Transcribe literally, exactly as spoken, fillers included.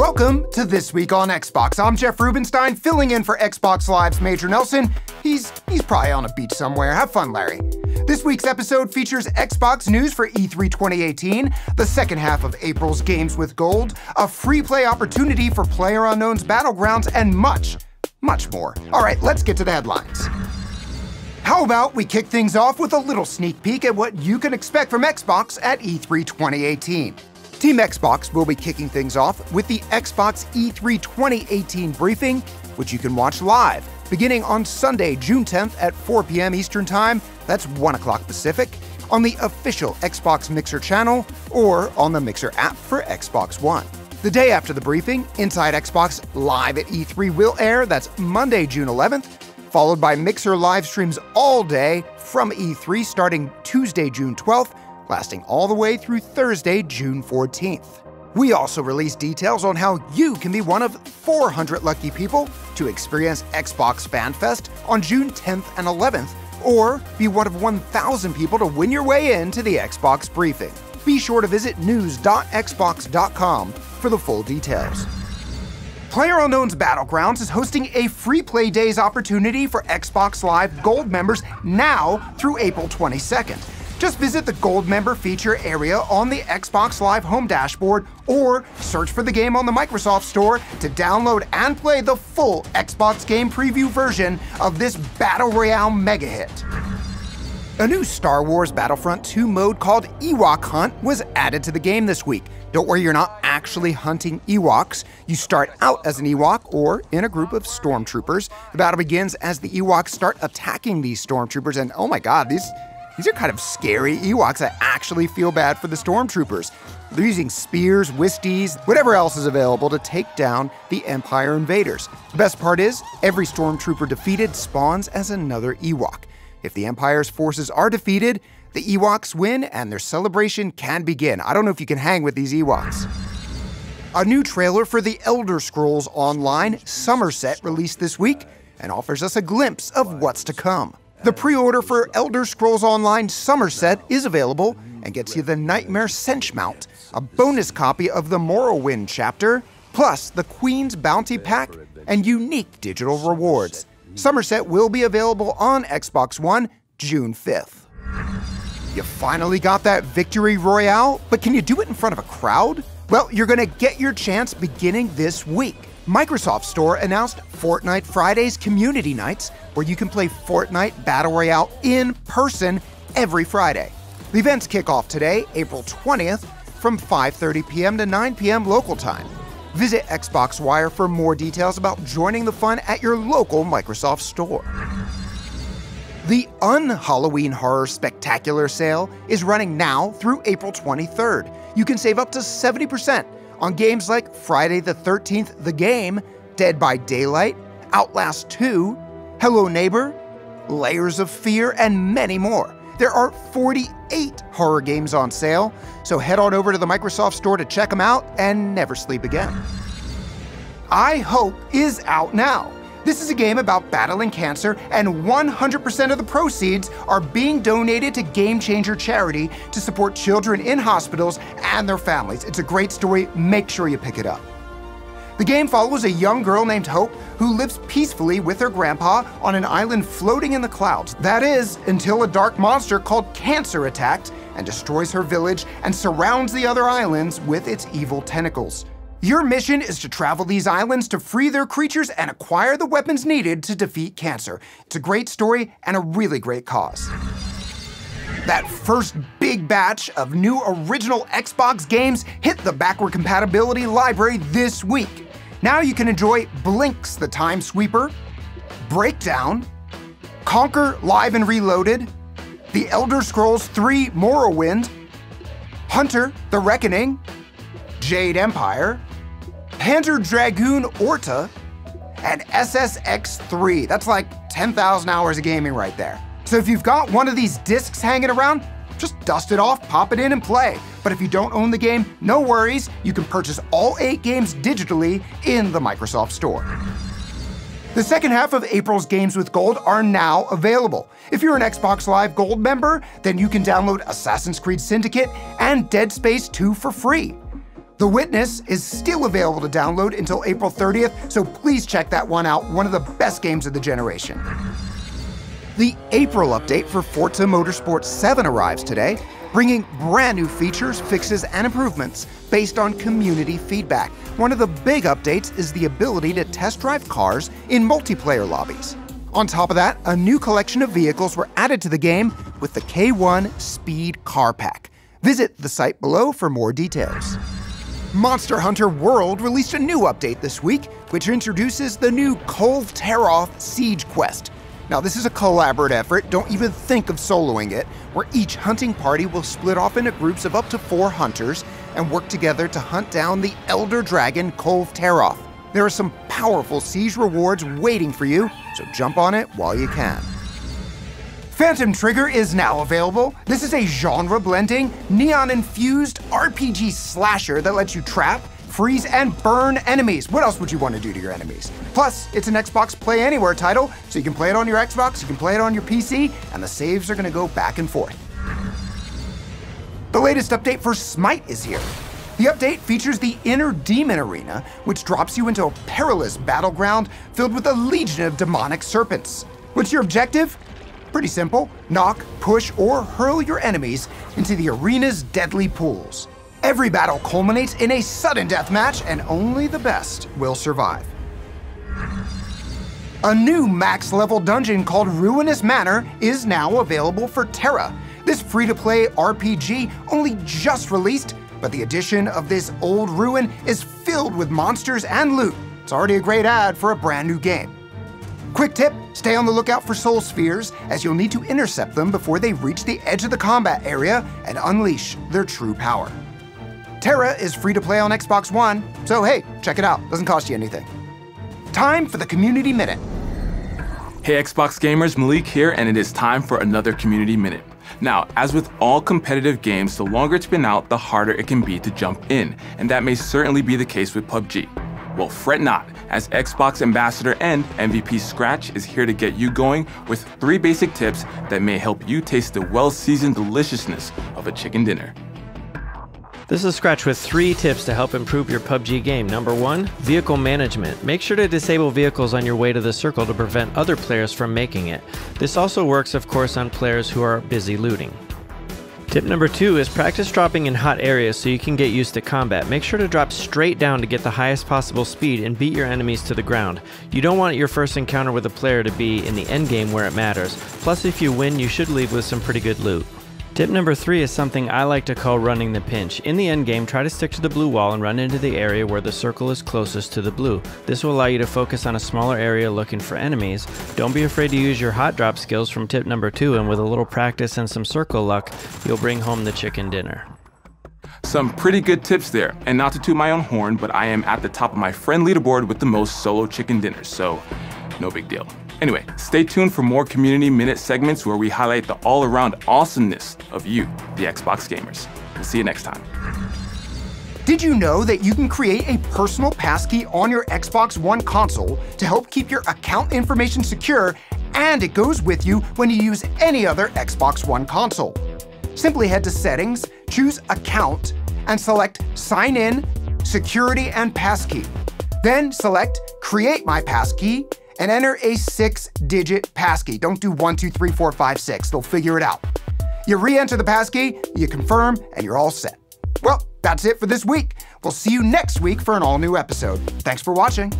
Welcome to This Week on Xbox. I'm Jeff Rubenstein, filling in for Xbox Live's Major Nelson. He's, he's probably on a beach somewhere. Have fun, Larry. This week's episode features Xbox news for E three twenty eighteen, the second half of April's Games with Gold, a free play opportunity for PlayerUnknown's Battlegrounds, and much, much more. All right, let's get to the headlines. How about we kick things off with a little sneak peek at what you can expect from Xbox at E three twenty eighteen. Team Xbox will be kicking things off with the Xbox E three twenty eighteen briefing, which you can watch live, beginning on Sunday, June tenth at four p m Eastern Time, that's one o'clock Pacific, on the official Xbox Mixer channel or on the Mixer app for Xbox One. The day after the briefing, Inside Xbox Live at E three will air, that's Monday, June eleventh, followed by Mixer live streams all day from E three starting Tuesday, June twelfth, lasting all the way through Thursday, June fourteenth. We also released details on how you can be one of four hundred lucky people to experience Xbox Fan Fest on June tenth and eleventh, or be one of one thousand people to win your way into the Xbox briefing. Be sure to visit news dot xbox dot com for the full details. PlayerUnknown's Battlegrounds is hosting a free play days opportunity for Xbox Live Gold members now through April twenty-second. Just visit the Gold member feature area on the Xbox Live home dashboard or search for the game on the Microsoft Store to download and play the full Xbox game preview version of this Battle Royale mega hit. A new Star Wars Battlefront two mode called Ewok Hunt was added to the game this week. Don't worry, you're not actually hunting Ewoks. You start out as an Ewok or in a group of stormtroopers. The battle begins as the Ewoks start attacking these stormtroopers, and oh my god, these, these are kind of scary Ewoks. I actually feel bad for the stormtroopers. They're using spears, whisties, whatever else is available to take down the Empire invaders. The best part is, every stormtrooper defeated spawns as another Ewok. If the Empire's forces are defeated, the Ewoks win and their celebration can begin. I don't know if you can hang with these Ewoks. A new trailer for The Elder Scrolls Online, Summerset, released this week and offers us a glimpse of what's to come. The pre-order for Elder Scrolls Online Summerset is available and gets you the Nightmare Sench Mount, a bonus copy of the Morrowind chapter, plus the Queen's Bounty Pack and unique digital rewards. Summerset will be available on Xbox One June fifth. You finally got that victory royale, but can you do it in front of a crowd? Well, you're gonna get your chance beginning this week. Microsoft Store announced Fortnite Fridays community nights, where you can play Fortnite Battle Royale in person every Friday. The events kick off today, April twentieth, from five thirty p m to nine p m local time. Visit Xbox Wire for more details about joining the fun at your local Microsoft Store. The Un-Halloween Horror Spectacular Sale is running now through April twenty-third. You can save up to seventy percent on games like Friday the thirteenth, The Game, Dead by Daylight, Outlast two, Hello Neighbor, Layers of Fear, and many more. There are forty-eight horror games on sale, so head on over to the Microsoft Store to check them out and never sleep again. I Hope is out now. This is a game about battling cancer, and one hundred percent of the proceeds are being donated to Game Changer Charity to support children in hospitals and their families. It's a great story. Make sure you pick it up. The game follows a young girl named Hope who lives peacefully with her grandpa on an island floating in the clouds. That is, until a dark monster called Cancer attacks and destroys her village and surrounds the other islands with its evil tentacles. Your mission is to travel these islands to free their creatures and acquire the weapons needed to defeat Cancer. It's a great story and a really great cause. That first big batch of new original Xbox games hit the backward compatibility library this week. Now you can enjoy Blinks the Time Sweeper, Breakdown, Conker Live and Reloaded, The Elder Scrolls three Morrowind, Hunter the Reckoning, Jade Empire, Panzer Dragoon Orta, and S S X three. That's like ten thousand hours of gaming right there. So if you've got one of these discs hanging around, just dust it off, pop it in, and play. But if you don't own the game, no worries. You can purchase all eight games digitally in the Microsoft Store. The second half of April's Games with Gold are now available. If you're an Xbox Live Gold member, then you can download Assassin's Creed Syndicate and Dead Space two for free. The Witness is still available to download until April thirtieth, so please check that one out, one of the best games of the generation. The April update for Forza Motorsport seven arrives today, bringing brand new features, fixes, and improvements based on community feedback. One of the big updates is the ability to test drive cars in multiplayer lobbies. On top of that, a new collection of vehicles were added to the game with the K one Speed Car Pack. Visit the site below for more details. Monster Hunter World released a new update this week, which introduces the new Kolv Taroth Siege Quest. Now, this is a collaborative effort, don't even think of soloing it, where each hunting party will split off into groups of up to four hunters and work together to hunt down the Elder Dragon Kolv Taroth. There are some powerful siege rewards waiting for you, so jump on it while you can. Phantom Trigger is now available. This is a genre-blending, neon-infused R P G slasher that lets you trap, freeze, and burn enemies. What else would you want to do to your enemies? Plus, it's an Xbox Play Anywhere title, so you can play it on your Xbox, you can play it on your P C, and the saves are going to go back and forth. The latest update for Smite is here. The update features the Inner Demon Arena, which drops you into a perilous battleground filled with a legion of demonic serpents. What's your objective? Pretty simple. Knock, push, or hurl your enemies into the arena's deadly pools. Every battle culminates in a sudden death match, and only the best will survive. A new max-level dungeon called Ruinous Manor is now available for Terra. This free-to-play R P G only just released, but the addition of this old ruin is filled with monsters and loot. It's already a great ad for a brand new game. Quick tip, stay on the lookout for soul spheres, as you'll need to intercept them before they reach the edge of the combat area and unleash their true power. Terra is free to play on Xbox One, so hey, check it out. Doesn't cost you anything. Time for the Community Minute. Hey Xbox gamers, Malik here, and it is time for another Community Minute. Now, as with all competitive games, the longer it's been out, the harder it can be to jump in, and that may certainly be the case with P U B G. Well, fret not, as Xbox Ambassador and M V P Scratch is here to get you going with three basic tips that may help you taste the well-seasoned deliciousness of a chicken dinner. This is Scratch with three tips to help improve your P U B G game. Number one, vehicle management. Make sure to disable vehicles on your way to the circle to prevent other players from making it. This also works, of course, on players who are busy looting. Tip number two is practice dropping in hot areas so you can get used to combat. Make sure to drop straight down to get the highest possible speed and beat your enemies to the ground. You don't want your first encounter with a player to be in the end game where it matters. Plus, if you win, you should leave with some pretty good loot. Tip number three is something I like to call running the pinch. In the endgame, try to stick to the blue wall and run into the area where the circle is closest to the blue. This will allow you to focus on a smaller area looking for enemies. Don't be afraid to use your hot drop skills from tip number two, and with a little practice and some circle luck, you'll bring home the chicken dinner. Some pretty good tips there, and not to toot my own horn, but I am at the top of my friend leaderboard with the most solo chicken dinners, so no big deal. Anyway, stay tuned for more Community Minute segments where we highlight the all-around awesomeness of you, the Xbox gamers. We'll see you next time. Did you know that you can create a personal passkey on your Xbox One console to help keep your account information secure, and it goes with you when you use any other Xbox One console? Simply head to Settings, choose Account, and select Sign In, Security and Passkey. Then select Create My Passkey, and enter a six-digit passkey. Don't do one, two, three, four, five, six. They'll figure it out. You re-enter the passkey, you confirm, and you're all set. Well, that's it for this week. We'll see you next week for an all-new episode. Thanks for watching.